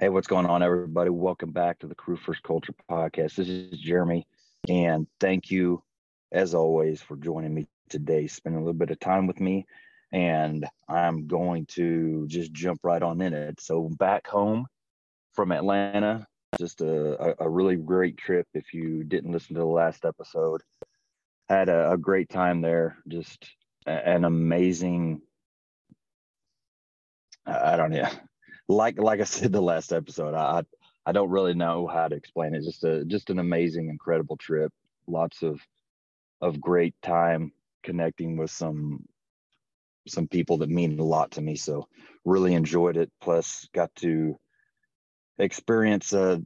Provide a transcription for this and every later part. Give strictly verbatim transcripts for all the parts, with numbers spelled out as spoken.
Hey, what's going on, everybody? Welcome back to the Crew First Culture Podcast. This is Jeremy, and thank you, as always, for joining me today, spending a little bit of time with me, and I'm going to just jump right on in it. So back home from Atlanta, just a, a really great trip. If you didn't listen to the last episode, had a, a great time there, just an amazing, I don't know. Like like I said the last episode, I I don't really know how to explain it. Just a just an amazing, incredible trip. Lots of of great time connecting with some some people that mean a lot to me. So really enjoyed it. Plus, got to experience uh,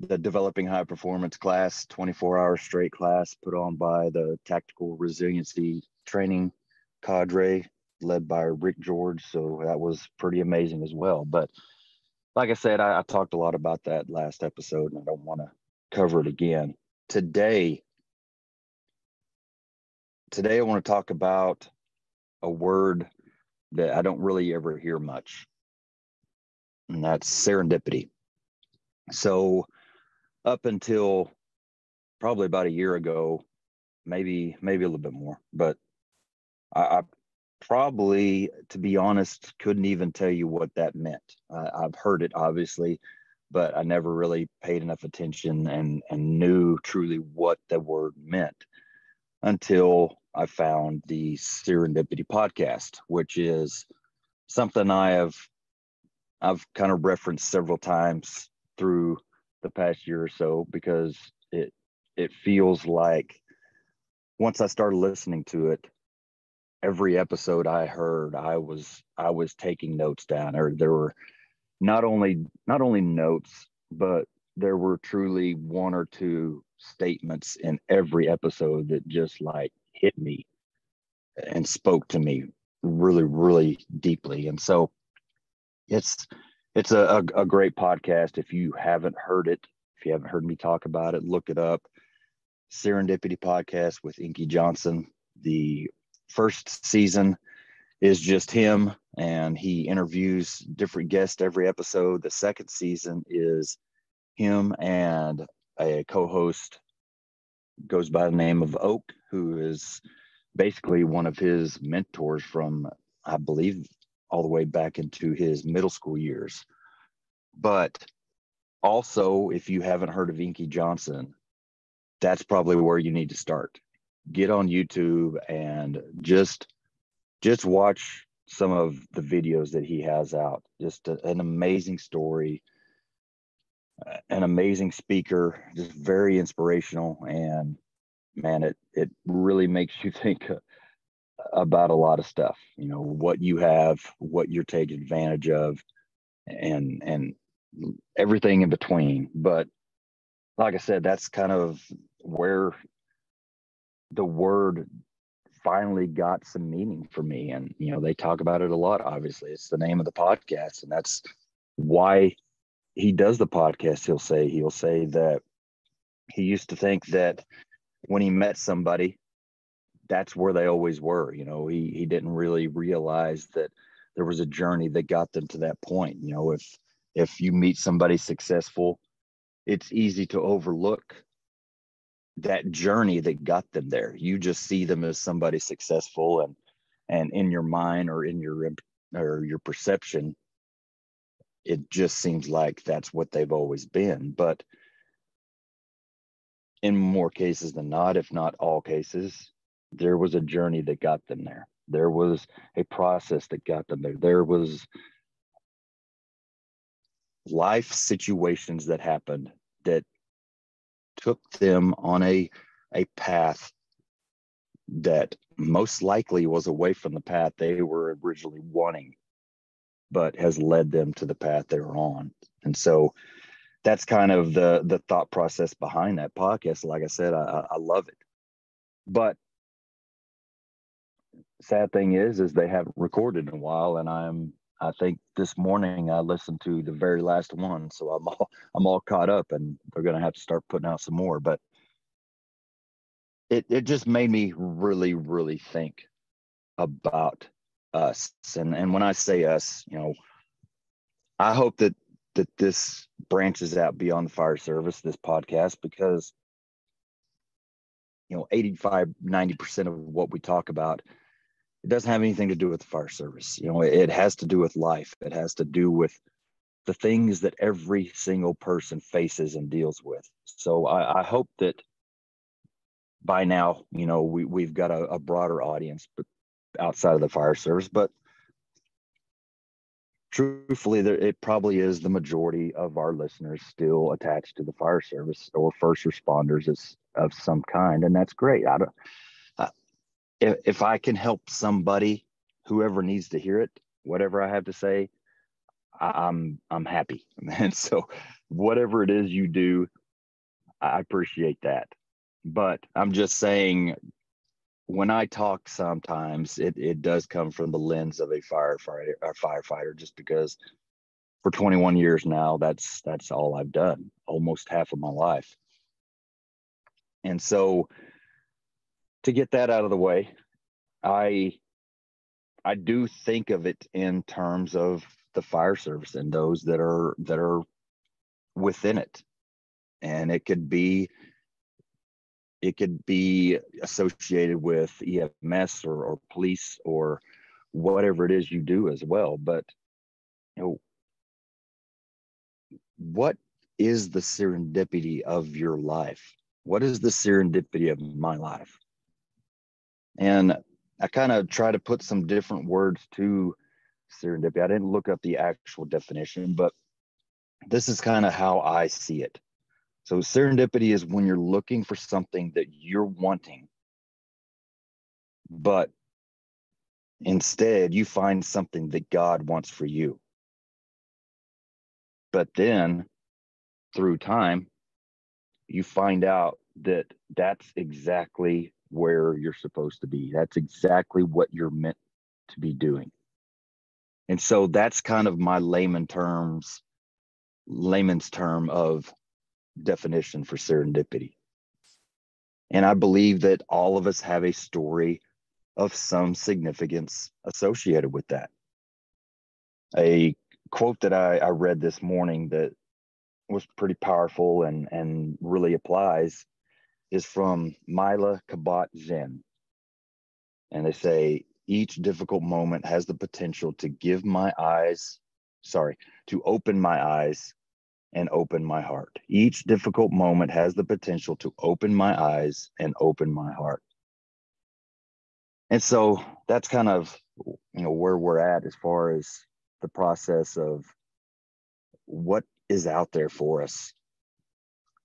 the developing high performance class, twenty-four hour straight class put on by the Tactical Resiliency Training Cadre, led by Rick George. So that was pretty amazing as well. But like I said, I, I talked a lot about that last episode, and I don't want to cover it again. Today, today I want to talk about a word that I don't really ever hear much, and that's serendipity. So up until probably about a year ago, maybe, maybe a little bit more, but I, I probably, to be honest, couldn't even tell you what that meant. Uh, I've heard it, obviously, but I never really paid enough attention and, and knew truly what the word meant until I found the Serendipity podcast, which is something I have, I've kind of referenced several times through the past year or so, because it, it feels like once I started listening to it, every episode I heard, I was I was taking notes down, or there were not only not only notes, but there were truly one or two statements in every episode that just like hit me and spoke to me really, really deeply. And so it's it's a, a, a great podcast. If you haven't heard it, if you haven't heard me talk about it, look it up. Serendipity Podcast with Inky Johnson. The first season is just him, and he interviews different guests every episode. The second season is him and a co-host, goes by the name of Oak, who is basically one of his mentors from, I believe, all the way back into his middle school years. But also, if you haven't heard of Inky Johnson, that's probably where you need to start. Get on YouTube and just just watch some of the videos that he has out. Just a, an amazing story, an amazing speaker, just very inspirational. And man, it it really makes you think about a lot of stuff. You know, what you have, what you're taking advantage of, and and everything in between. But like I said, that's kind of where the word finally got some meaning for me. And, you know, they talk about it a lot. Obviously, it's the name of the podcast, and that's why he does the podcast. He'll say, he'll say that he used to think that when he met somebody, that's where they always were. You know, he, he didn't really realize that there was a journey that got them to that point. You know, if, if you meet somebody successful, it's easy to overlook that journey that got them there. You just see them as somebody successful, and and in your mind or in your or your perception, it just seems like that's what they've always been. But in more cases than not, if not all cases, there was a journey that got them there. There was a process that got them there. There was life situations that happened that took them on a a path that most likely was away from the path they were originally wanting, but has led them to the path they were on. And so that's kind of the, the thought process behind that podcast. Like I said, I, I love it. But sad thing is, is they haven't recorded in a while, and I'm I think this morning I listened to the very last one, so I'm all I'm all caught up, and they're going to have to start putting out some more. But it it just made me really, really think about us, and and when I say us, you know, I hope that that this branches out beyond the fire service, this podcast, because, you know, eighty-five, ninety percent of what we talk about, it doesn't have anything to do with the fire service. You know, it has to do with life. It has to do with the things that every single person faces and deals with. So I, I hope that by now, you know, we, we've got a, a broader audience but outside of the fire service. But truthfully, there, it probably is the majority of our listeners still attached to the fire service or first responders is, of some kind. And that's great. I don't, I, if, if I can help somebody, whoever needs to hear it, whatever I have to say, I'm I'm happy. And so whatever it is you do, I appreciate that. But I'm just saying, when I talk sometimes, it, it does come from the lens of a firefighter, a firefighter, just because for twenty-one years now, that's that's all I've done, almost half of my life. And so to get that out of the way, I I do think of it in terms of the fire service and those that are that are within it. And it could be it could be associated with E M S or, or police or whatever it is you do as well. But you know, what is the serendipity of your life? What is the serendipity of my life? And I kind of try to put some different words to serendipity. I didn't look up the actual definition, but this is kind of how I see it. So serendipity is when you're looking for something that you're wanting, but instead you find something that God wants for you. But then through time, you find out that that's exactly where you're supposed to be. That's exactly what you're meant to be doing. And so that's kind of my layman terms, layman's term of definition for serendipity. And I believe that all of us have a story of some significance associated with that. A quote that I, I read this morning that was pretty powerful and, and really applies is from Myla Kabat-Zinn. And they say, "Each difficult moment has the potential to give my eyes, sorry, to open my eyes and open my heart. Each difficult moment has the potential to open my eyes and open my heart." And so that's kind of, you know, where we're at as far as the process of what is out there for us.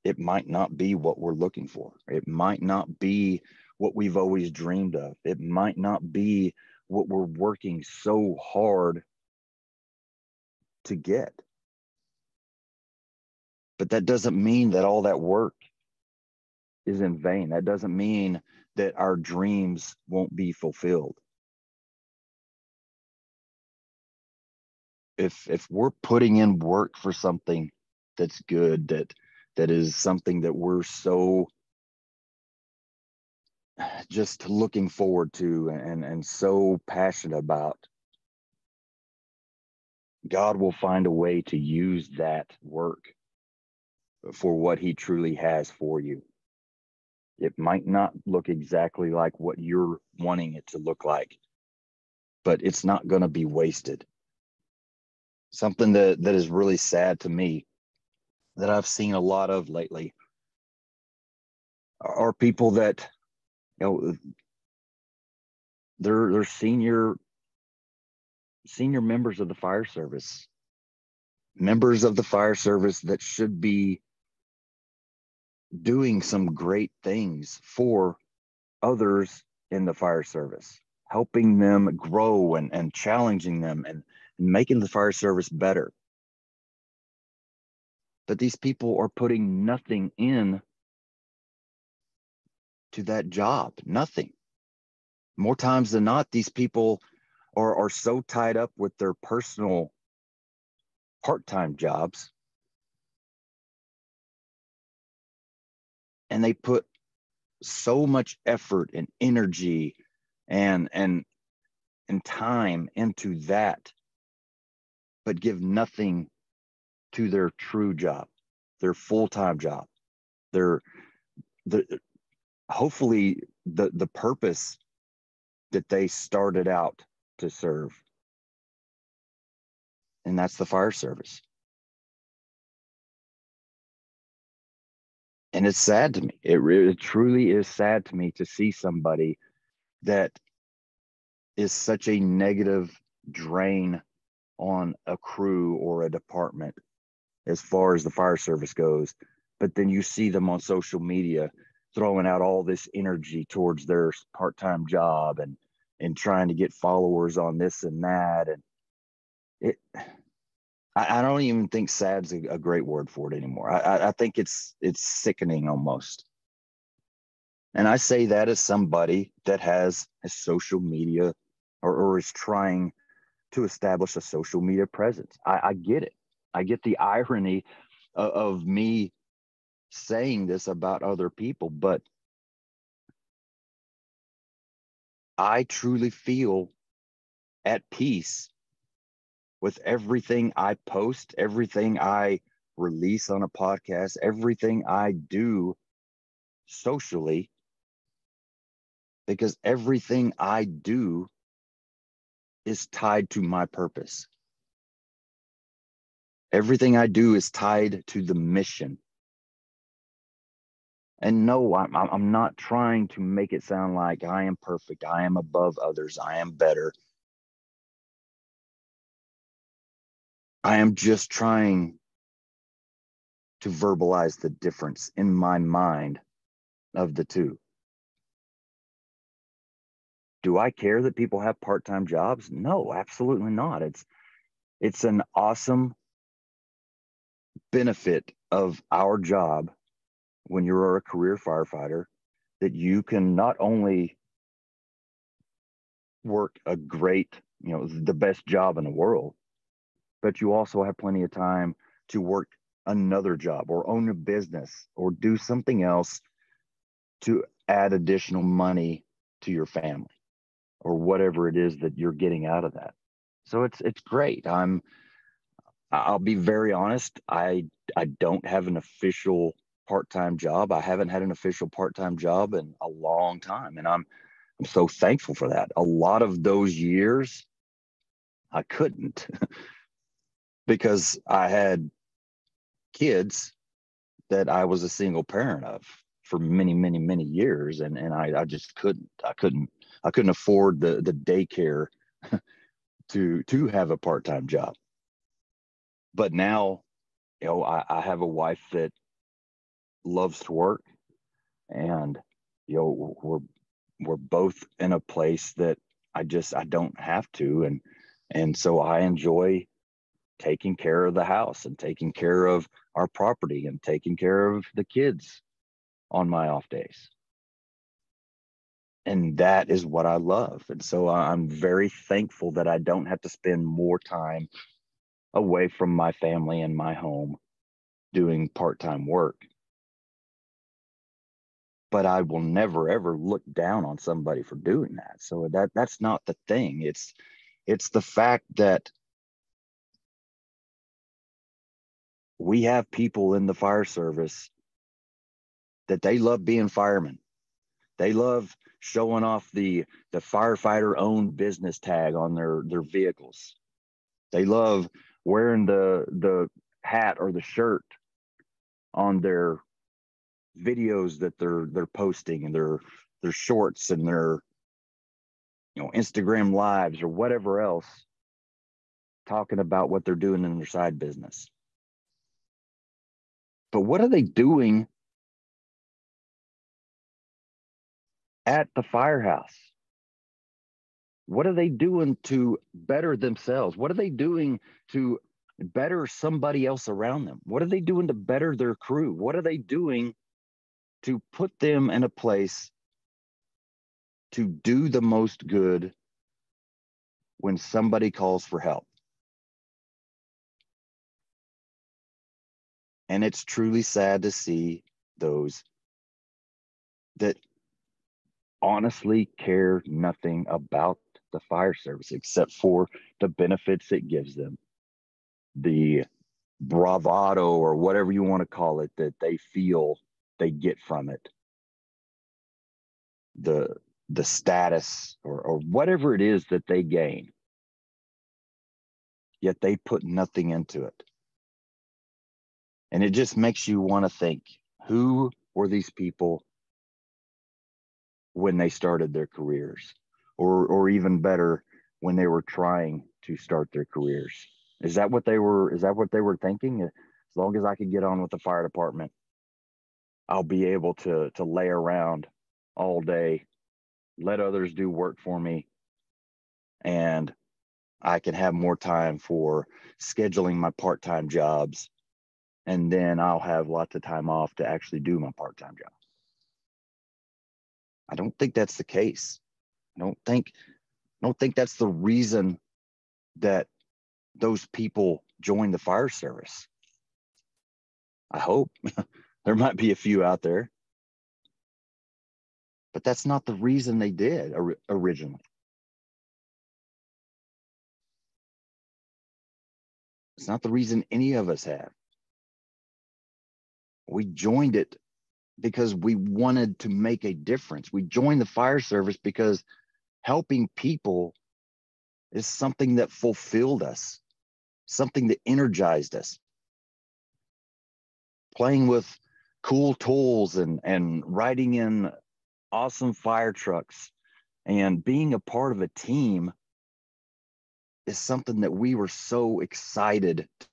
It might not be what we're looking for. It might not be what we've always dreamed of. It might not be what we're working so hard to get. But that doesn't mean that all that work is in vain. That doesn't mean that our dreams won't be fulfilled. If if we're putting in work for something that's good, that that is something that we're so just looking forward to and, and so passionate about, God will find a way to use that work for what he truly has for you. It might not look exactly like what you're wanting it to look like, but it's not going to be wasted. Something that, that is really sad to me that I've seen a lot of lately are people that, you know, they're, they're senior, senior members of the fire service, members of the fire service that should be doing some great things for others in the fire service, helping them grow and, and challenging them and, and making the fire service better. But these people are putting nothing in to that job, nothing. More times than not, these people are, are so tied up with their personal part-time jobs, and they put so much effort and energy and and and time into that, but give nothing to their true job, their full-time job, their, the, hopefully the, the purpose that they started out to serve. And that's the fire service. And it's sad to me. It, it truly is sad to me to see somebody that is such a negative drain on a crew or a department as far as the fire service goes. But then you see them on social media throwing out all this energy towards their part-time job and, and trying to get followers on this and that. And it, I, I don't even think sad's a, a great word for it anymore. I, I, I think it's, it's sickening almost. And I say that as somebody that has a social media or, or is trying to establish a social media presence. I, I get it. I get the irony of, of me saying this about other people, but I truly feel at peace with everything I post, everything I release on a podcast, everything I do socially, because everything I do is tied to my purpose. Everything I do is tied to the mission. And no, I'm, I'm not trying to make it sound like I am perfect, I am above others, I am better. I am just trying to verbalize the difference in my mind of the two. Do I care that people have part-time jobs? No, absolutely not. It's, it's an awesome benefit of our job when you're a career firefighter, that you can not only work a great, you know, the best job in the world, but you also have plenty of time to work another job or own a business or do something else to add additional money to your family or whatever it is that you're getting out of that. So it's, it's great. I'm, I'll be very honest. I, I don't have an official part-time job. I haven't had an official part-time job in a long time. And I'm, I'm so thankful for that. A lot of those years I couldn't because I had kids that I was a single parent of for many, many, many years. And, and I, I just couldn't, I couldn't, I couldn't afford the, the daycare to, to have a part-time job. But now, you know, I, I have a wife that loves to work, and you know, we're we're both in a place that I just I don't have to, and and so I enjoy taking care of the house and taking care of our property and taking care of the kids on my off days, and that is what I love. And so I'm very thankful that I don't have to spend more time away from my family and my home doing part-time work. But I will never, ever look down on somebody for doing that. So that that's not the thing. It's, it's the fact that we have people in the fire service that they love being firemen. They love showing off the, the firefighter-owned business tag on their, their vehicles. They love wearing the, the hat or the shirt on their videos that they're they're posting and their their shorts and their, you know, Instagram lives or whatever else, talking about what they're doing in their side business. But what are they doing at the firehouse? What are they doing to better themselves? What are they doing to better somebody else around them? What are they doing to better their crew? What are they doing to put them in a place to do the most good when somebody calls for help? And it's truly sad to see those that honestly care nothing about the fire service except for the benefits it gives them, the bravado or whatever you want to call it that they feel they get from it, the the status or, or whatever it is that they gain, yet they put nothing into it. And it just makes you want to think, who were these people when they started their careers? Or, or even better, when they were trying to start their careers. Is that what they were, is that what they were thinking? As long as I can get on with the fire department, I'll be able to, to lay around all day, let others do work for me, and I can have more time for scheduling my part-time jobs, and then I'll have lots of time off to actually do my part-time job. I don't think that's the case. I don't think, I don't think that's the reason that those people join the fire service. I hope there might be a few out there, but that's not the reason they did or- originally. It's not the reason any of us have. We joined it because we wanted to make a difference. We joined the fire service because helping people is something that fulfilled us, something that energized us. Playing with cool tools and, and riding in awesome fire trucks and being a part of a team is something that we were so excited to.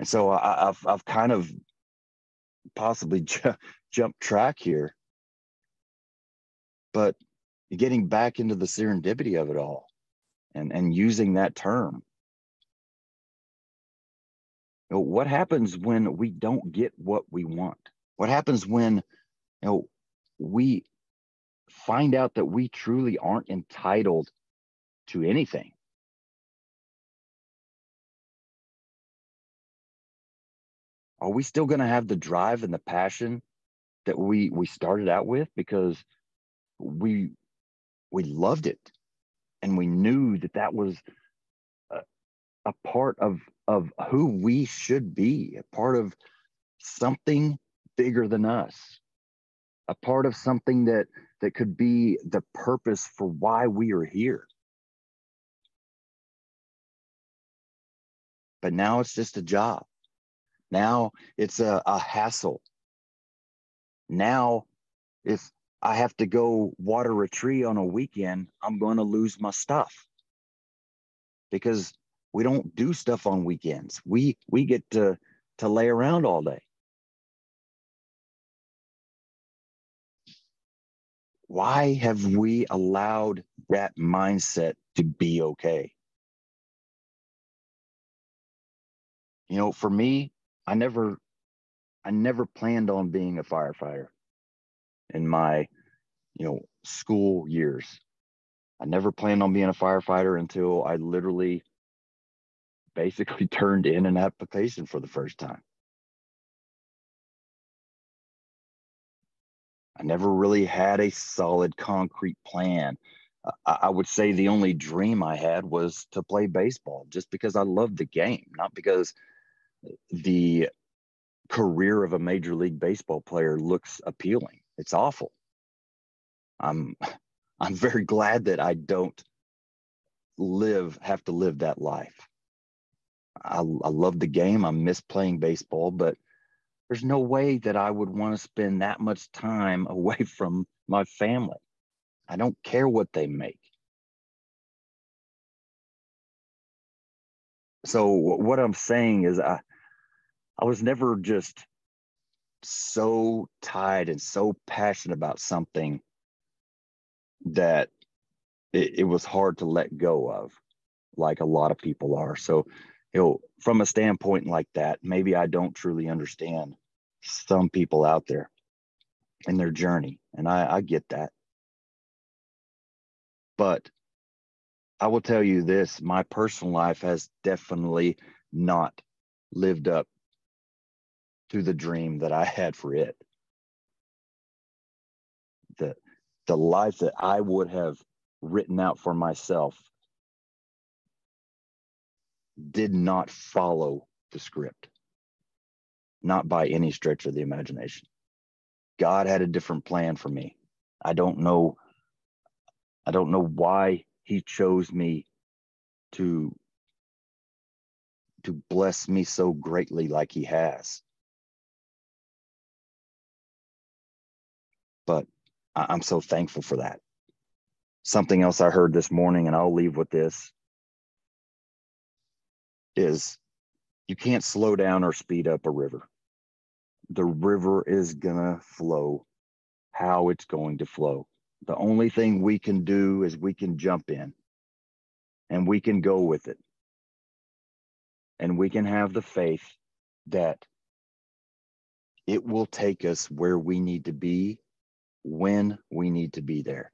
And so I, I've, I've kind of possibly ju- jumped track here, but getting back into the serendipity of it all and, and using that term. You know, what happens when we don't get what we want? What happens when, you know, we find out that we truly aren't entitled to anything? Are we still going to have the drive and the passion that we we started out with because we we loved it and we knew that that was a, a part of of who we should be, a part of something bigger than us, a part of something that that could be the purpose for why we are here. But now it's just a job. Now it's a, a hassle. Now, if I have to go water a tree on a weekend, I'm going to lose my stuff because we don't do stuff on weekends. We we get to, to lay around all day. Why have we allowed that mindset to be okay? You know, for me, I never, I never planned on being a firefighter in my, you know, school years. I never planned on being a firefighter until I literally basically turned in an application for the first time. I never really had a solid concrete plan. I, I would say the only dream I had was to play baseball just because I loved the game, not because the career of a Major League Baseball player looks appealing. It's awful. I'm, I'm very glad that I don't live, have to live that life. I, I love the game. I miss playing baseball, but there's no way that I would want to spend that much time away from my family. I don't care what they make. So what I'm saying is I, I was never just so tied and so passionate about something that it, it was hard to let go of, like a lot of people are. So, you know, from a standpoint like that, maybe I don't truly understand some people out there in their journey. And I, I get that. But I will tell you this, my personal life has definitely not lived up to the dream that I had for it. the the life that I would have written out for myself did not follow the script, not by any stretch of the imagination. God had a different plan for me. I don't know. I don't know why he chose me to, to bless me so greatly like he has. But I'm so thankful for that. Something else I heard this morning, and I'll leave with this, is you can't slow down or speed up a river. The river is gonna flow how it's going to flow. The only thing we can do is we can jump in and we can go with it. And we can have the faith that it will take us where we need to be when we need to be there.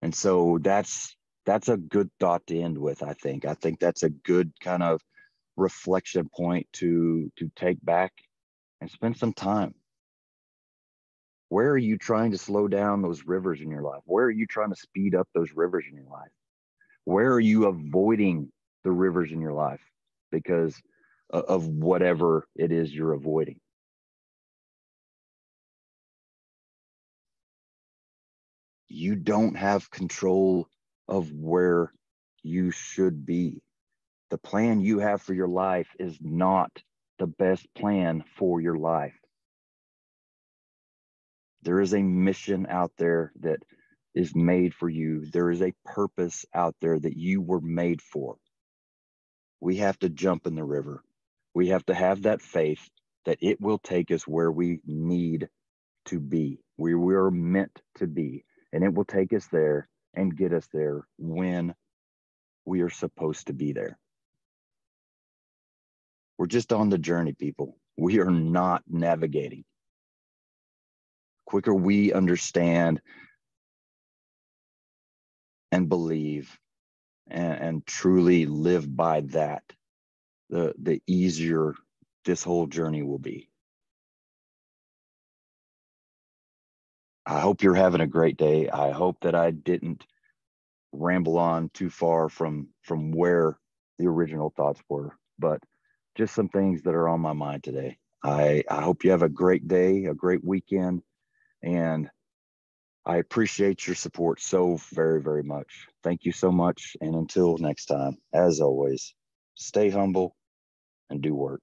And so that's that's a good thought to end with, I think. I think that's a good kind of reflection point to to take back and spend some time. Where are you trying to slow down those rivers in your life? Where are you trying to speed up those rivers in your life? Where are you avoiding the rivers in your life because of whatever it is you're avoiding? You don't have control of where you should be. The plan you have for your life is not the best plan for your life. There is a mission out there that is made for you. There is a purpose out there that you were made for. We have to jump in the river. We have to have that faith that it will take us where we need to be, where we are meant to be. And it will take us there and get us there when we are supposed to be there. We're just on the journey, people. We are not navigating. Quicker we understand and believe and, and truly live by that, the, the easier this whole journey will be. I hope you're having a great day. I hope that I didn't ramble on too far from, from where the original thoughts were, but just some things that are on my mind today. I, I hope you have a great day, a great weekend, and I appreciate your support so very, very much. Thank you so much. And until next time, as always, stay humble and do work.